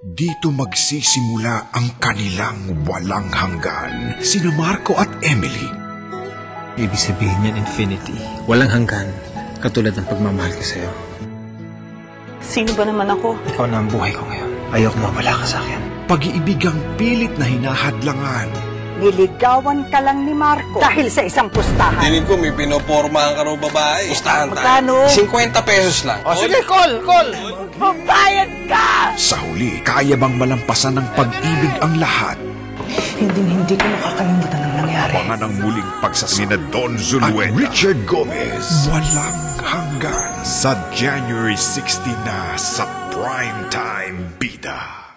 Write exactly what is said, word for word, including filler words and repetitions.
Dito magsisimula ang kanilang walang hanggan, sina Marco at Emily. Ibig sabihin niyan, infinity. Walang hanggan, katulad ng pagmamahal ko sa'yo. Sino ba naman ako? Ikaw na ang buhay ko ngayon. Ayoko mawala ka sa akin. Pag-iibigang pilit na hinahadlangan. Niligawan ka lang ni Marco dahil sa isang pustahan. Dinig ko, may pinopormahan ka raw babae. Pustahan tayo. fifty pesos lang. O sige, call, call. Mabayad ka! Sa huli, kaya bang malampasan ng pag-ibig ang lahat? Hindi-hindi ko makakalimutan ang nangyari. Mga nang muling pagsasina Dawn Zulueta at Richard Gomez. Walang hanggan. Sa January sixteen na sa Primetime Bida.